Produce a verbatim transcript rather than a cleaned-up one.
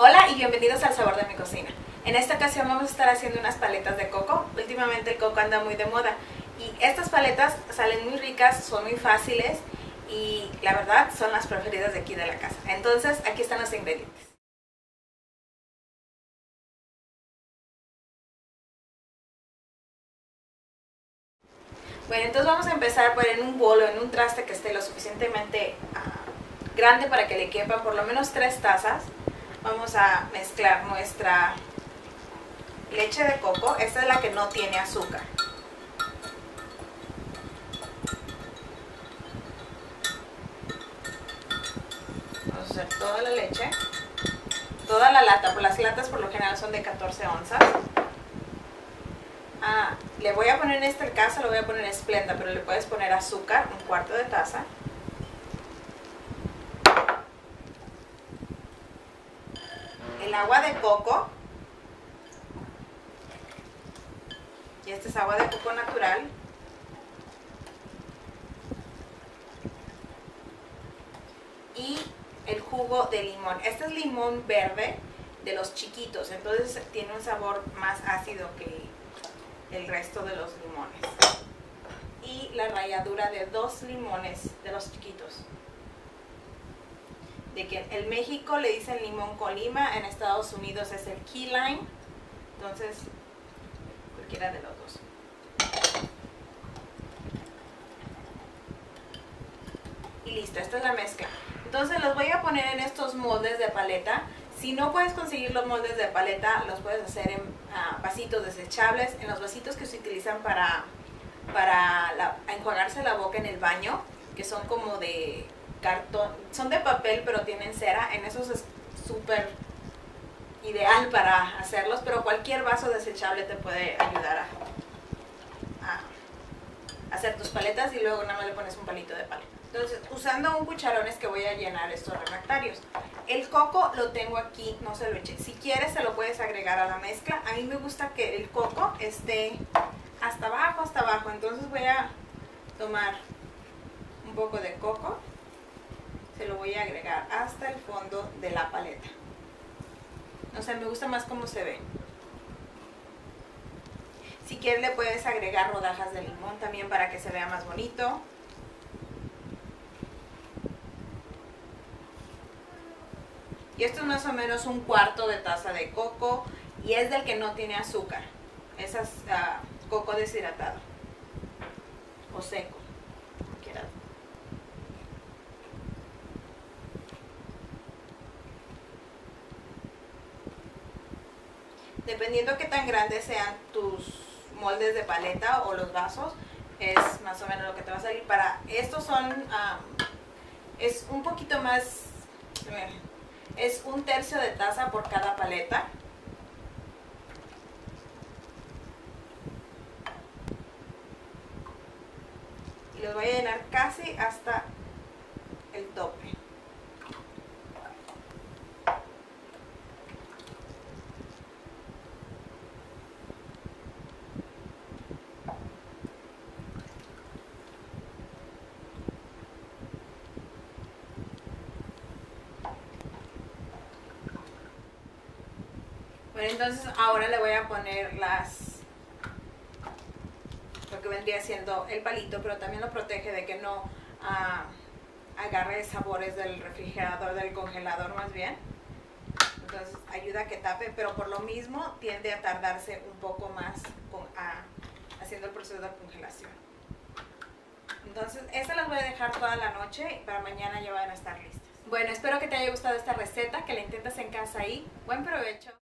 Hola y bienvenidos al Sabor de mi Cocina. En esta ocasión vamos a estar haciendo unas paletas de coco. Últimamente el coco anda muy de moda y estas paletas salen muy ricas, son muy fáciles y la verdad son las preferidas de aquí de la casa. Entonces aquí están los ingredientes. Bueno, entonces vamos a empezar por en un bol o en un traste que esté lo suficientemente uh, grande para que le quepan por lo menos tres tazas. Vamos a mezclar nuestra leche de coco. Esta es la que no tiene azúcar. Vamos a hacer toda la leche, toda la lata, por las latas por lo general son de catorce onzas. Ah, le voy a poner en este caso, lo voy a poner en Splenda, pero le puedes poner azúcar, un cuarto de taza. El agua de coco. Y este es agua de coco natural. Y el jugo de limón. Este es limón verde de los chiquitos, entonces tiene un sabor más ácido que el resto de los limones, y la ralladura de dos limones de los chiquitos, de que en México le dicen limón colima, en Estados Unidos es el Key Lime, entonces cualquiera de los dos. Y listo, esta es la mezcla. Entonces los voy a poner en estos moldes de paleta. Si no puedes conseguir los moldes de paleta, los puedes hacer en uh, vasitos desechables, en los vasitos que se utilizan para, para la, enjuagarse la boca en el baño, que son como de cartón, son de papel pero tienen cera, en esos es súper ideal para hacerlos, pero cualquier vaso desechable te puede ayudar a, a hacer tus paletas y luego nada más le pones un palito de paleta. Entonces, usando un cucharón es que voy a llenar estos refractarios. El coco lo tengo aquí, no se lo eché. Si quieres, se lo puedes agregar a la mezcla. A mí me gusta que el coco esté hasta abajo, hasta abajo. Entonces voy a tomar un poco de coco. Se lo voy a agregar hasta el fondo de la paleta. O sea, me gusta más cómo se ve. Si quieres, le puedes agregar rodajas de limón también para que se vea más bonito. Y esto es más o menos un cuarto de taza de coco y es del que no tiene azúcar. Es uh, coco deshidratado o seco. Dependiendo qué tan grandes sean tus moldes de paleta o los vasos, es más o menos lo que te va a salir. Para estos son, um, es un poquito más... Es un tercio de taza por cada paleta. Y los voy a llenar casi hasta el tope. Bueno, entonces ahora le voy a poner las, lo que vendría siendo el palito, pero también lo protege de que no ah, agarre sabores del refrigerador, del congelador más bien. Entonces ayuda a que tape, pero por lo mismo tiende a tardarse un poco más con, ah, haciendo el proceso de congelación. Entonces estas las voy a dejar toda la noche y para mañana ya van a estar listas. Bueno, espero que te haya gustado esta receta, que la intentas en casa y buen provecho.